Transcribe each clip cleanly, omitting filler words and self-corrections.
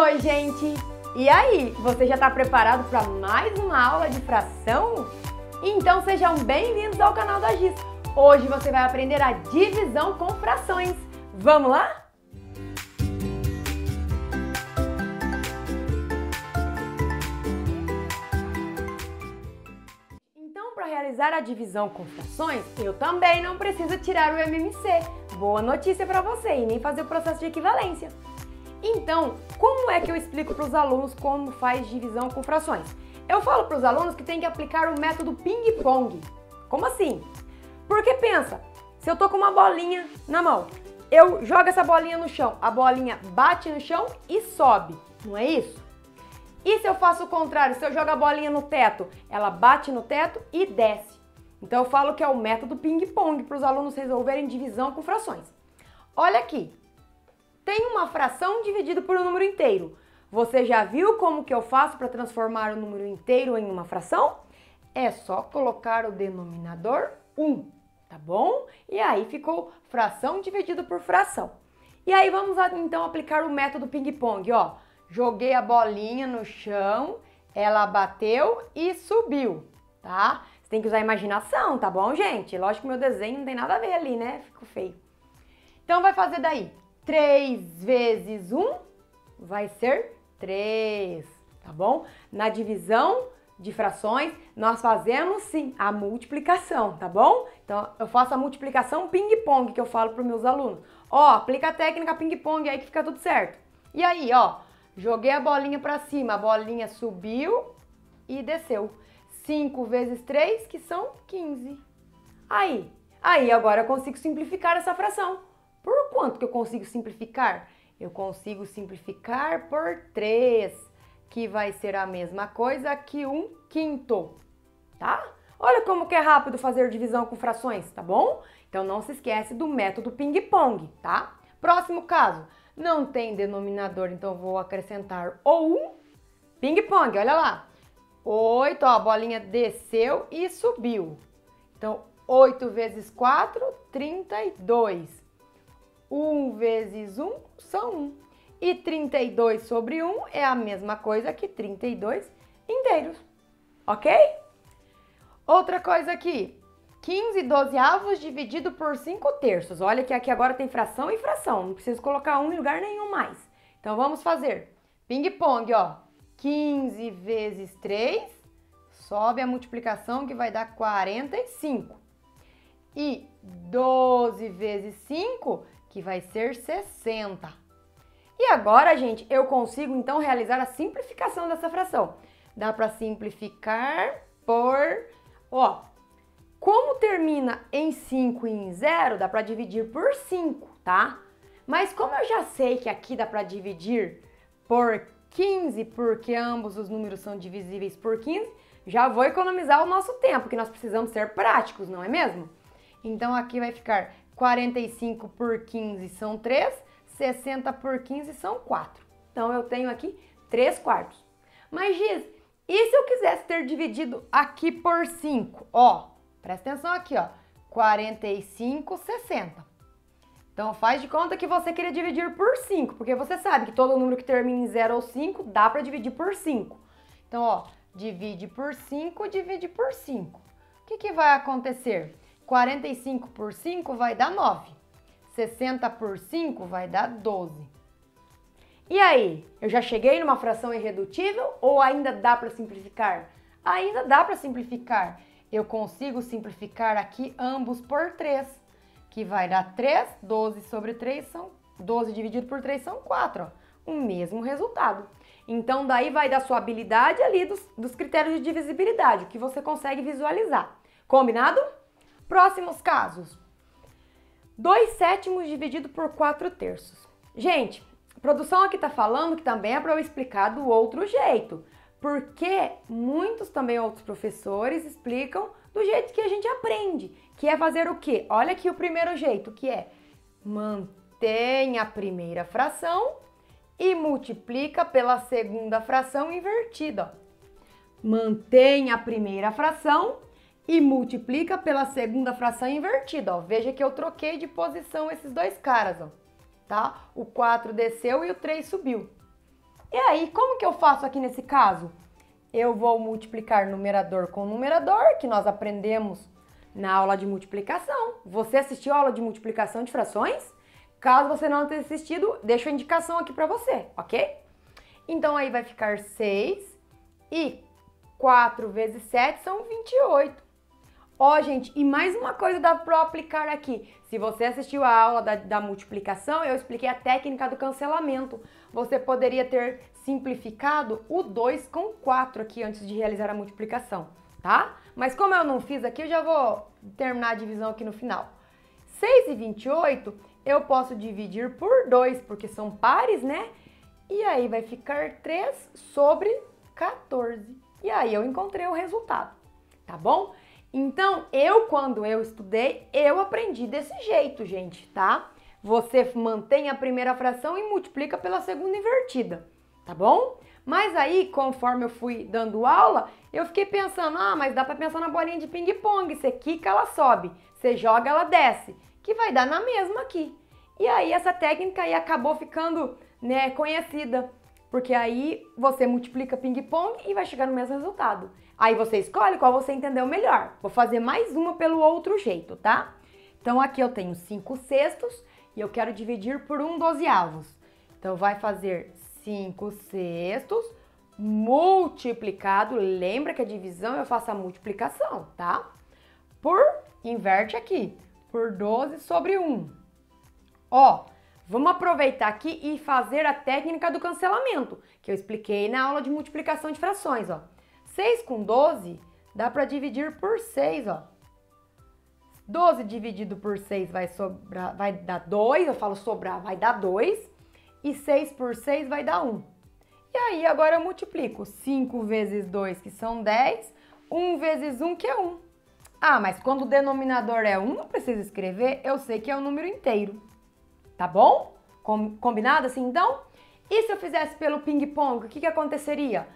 Oi, gente! E aí, você já está preparado para mais uma aula de fração? Então sejam bem-vindos ao canal da Gis. Hoje você vai aprender a divisão com frações. Vamos lá? Então, para realizar a divisão com frações, eu também não preciso tirar o MMC. Boa notícia para você, e nem fazer o processo de equivalência. Então, como é que eu explico para os alunos como faz divisão com frações? Eu falo para os alunos que tem que aplicar o método ping pong. Como assim? Porque pensa, se eu tô com uma bolinha na mão, eu jogo essa bolinha no chão, a bolinha bate no chão e sobe, não é isso? E se eu faço o contrário, se eu jogo a bolinha no teto, ela bate no teto e desce. Então eu falo que é o método ping pong para os alunos resolverem divisão com frações. Olha aqui. Tem uma fração dividida por um número inteiro. Você já viu como que eu faço para transformar o número inteiro em uma fração? É só colocar o denominador 1, tá bom? E aí ficou fração dividido por fração. E aí vamos então aplicar o método ping-pong, ó. Joguei a bolinha no chão, ela bateu e subiu, tá? Você tem que usar a imaginação, tá bom, gente? Lógico que meu desenho não tem nada a ver ali, né? Ficou feio. Então vai fazer daí. 3 vezes 1 vai ser 3, tá bom? Na divisão de frações, nós fazemos, sim, a multiplicação, tá bom? Então, eu faço a multiplicação ping-pong, que eu falo para os meus alunos. Ó, aplica a técnica ping-pong aí que fica tudo certo. E aí, ó, joguei a bolinha para cima, a bolinha subiu e desceu. 5 vezes 3, que são 15. Aí agora eu consigo simplificar essa fração. Por quanto que eu consigo simplificar? Eu consigo simplificar por 3, que vai ser a mesma coisa que 1/5, tá? Olha como que é rápido fazer divisão com frações, tá bom? Então não se esquece do método ping-pong, tá? Próximo caso, não tem denominador, então vou acrescentar ou 1, ping-pong, olha lá. 8, ó, a bolinha desceu e subiu. Então 8 vezes 4, 32. 1 vezes 1 são 1. E 32 sobre 1 é a mesma coisa que 32 inteiros, ok? Outra coisa aqui, 15 dozeavos dividido por 5/3. Olha que aqui agora tem fração e fração, não preciso colocar 1 em lugar nenhum mais. Então vamos fazer ping-pong, ó. 15 vezes 3, sobe a multiplicação que vai dar 45. E 12 vezes 5... que vai ser 60. E agora, gente, eu consigo, então, realizar a simplificação dessa fração. Dá para simplificar por... Ó, como termina em 5 e em 0, dá para dividir por 5, tá? Mas como eu já sei que aqui dá para dividir por 15, porque ambos os números são divisíveis por 15, já vou economizar o nosso tempo, que nós precisamos ser práticos, não é mesmo? Então, aqui vai ficar... 45 por 15 são 3, 60 por 15 são 4. Então, eu tenho aqui 3/4. Mas, Giz, e se eu quisesse ter dividido aqui por 5? Ó, presta atenção aqui, ó. 45, 60. Então, faz de conta que você queria dividir por 5, porque você sabe que todo número que termina em 0 ou 5 dá para dividir por 5. Então, ó, divide por 5, divide por 5. O que vai acontecer? 45 por 5 vai dar 9. 60 por 5 vai dar 12. E aí, eu já cheguei numa fração irredutível ou ainda dá para simplificar? Ainda dá para simplificar. Eu consigo simplificar aqui ambos por 3, que vai dar 3, 12 sobre 3 são 12 dividido por 3 são 4, ó. O mesmo resultado. Então, daí vai da sua habilidade ali dos critérios de divisibilidade, que você consegue visualizar. Combinado? Próximos casos, 2/7 dividido por 4/3. Gente, a produção aqui tá falando que também é para eu explicar do outro jeito, porque muitos também outros professores explicam do jeito que a gente aprende, que é fazer o quê? Olha aqui o primeiro jeito, que é mantém a primeira fração e multiplica pela segunda fração invertida. Mantém a primeira fração e multiplica pela segunda fração invertida, ó. Veja que eu troquei de posição esses dois caras, ó. Tá? O 4 desceu e o 3 subiu. E aí, como que eu faço aqui nesse caso? Eu vou multiplicar numerador com numerador, que nós aprendemos na aula de multiplicação. Você assistiu a aula de multiplicação de frações? Caso você não tenha assistido, deixo a indicação aqui para você, ok? Então aí vai ficar 6 e 4 vezes 7 são 28. Ó, gente, e mais uma coisa dá para aplicar aqui. Se você assistiu a aula da multiplicação, eu expliquei a técnica do cancelamento. Você poderia ter simplificado o 2 com 4 aqui antes de realizar a multiplicação, tá? Mas como eu não fiz aqui, eu já vou terminar a divisão aqui no final. 6 e 28 eu posso dividir por 2, porque são pares, né? E aí vai ficar 3 sobre 14. E aí eu encontrei o resultado, tá bom? Então, quando eu estudei, eu aprendi desse jeito, gente, tá? Você mantém a primeira fração e multiplica pela segunda invertida, tá bom? Mas aí, conforme eu fui dando aula, eu fiquei pensando, ah, mas dá pra pensar na bolinha de ping-pong, você quica, ela sobe, você joga, ela desce, que vai dar na mesma aqui. E aí, essa técnica aí acabou ficando, né, conhecida, porque aí você multiplica ping-pong e vai chegar no mesmo resultado. Aí você escolhe qual você entendeu melhor. Vou fazer mais uma pelo outro jeito, tá? Então aqui eu tenho 5 sextos e eu quero dividir por 1 dozeavos. Então vai fazer 5 sextos multiplicado, lembra que a divisão eu faço a multiplicação, tá? Por, inverte aqui, por 12 sobre 1. Ó, vamos aproveitar aqui e fazer a técnica do cancelamento, que eu expliquei na aula de multiplicação de frações, ó. 6 com 12 dá para dividir por 6, ó. 12 dividido por 6 vai dar 2, eu falo sobrar, vai dar 2. E 6 por 6 vai dar 1. E aí agora eu multiplico 5 vezes 2, que são 10, 1 vezes 1, que é 1. Ah, mas quando o denominador é 1, não precisa escrever, eu sei que é o número inteiro. Tá bom? Combinado assim, então? E se eu fizesse pelo ping-pong, o que aconteceria?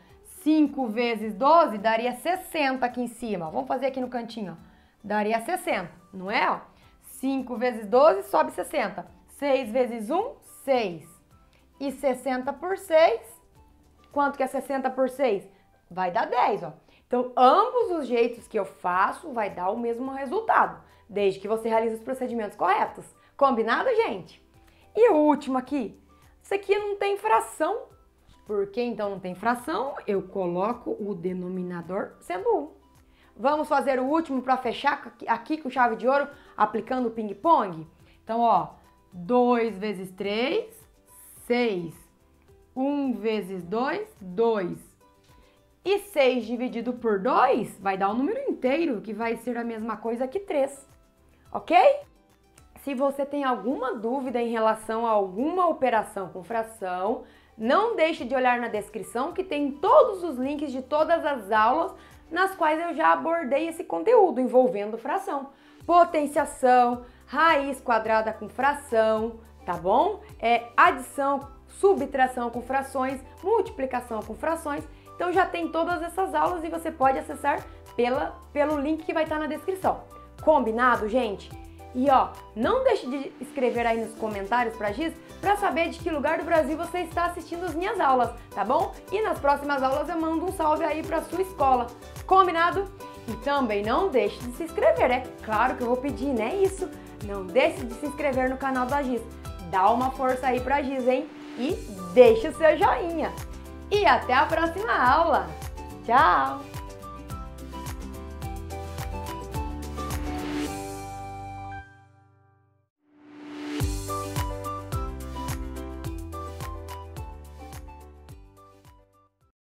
5 vezes 12 daria 60 aqui em cima. Vamos fazer aqui no cantinho, ó. Daria 60, não é? 5 vezes 12 sobe 60. 6 vezes 1, 6. E 60 por 6, quanto que é 60 por 6? Vai dar 10, ó. Então, ambos os jeitos que eu faço vai dar o mesmo resultado, desde que você realize os procedimentos corretos. Combinado, gente? E o último aqui. Isso aqui não tem fração. Porque então não tem fração, eu coloco o denominador sendo 1. Vamos fazer o último para fechar aqui com chave de ouro, aplicando o ping-pong? Então, ó, 2 vezes 3, 6. 1 vezes 2, 2. E 6 dividido por 2 vai dar o número inteiro, que vai ser a mesma coisa que 3, ok? Se você tem alguma dúvida em relação a alguma operação com fração, não deixe de olhar na descrição que tem todos os links de todas as aulas nas quais eu já abordei esse conteúdo envolvendo fração. Potenciação, raiz quadrada com fração, tá bom? Adição, subtração com frações, multiplicação com frações. Então já tem todas essas aulas e você pode acessar pelo link que vai estar na descrição. Combinado, gente? E ó, não deixe de escrever aí nos comentários pra Giz pra saber de que lugar do Brasil você está assistindo as minhas aulas, tá bom? E nas próximas aulas eu mando um salve aí pra sua escola, combinado? E também não deixe de se inscrever, é claro que eu vou pedir, né? Isso, não deixe de se inscrever no canal da Giz, dá uma força aí pra Giz, hein? E deixe o seu joinha! E até a próxima aula! Tchau!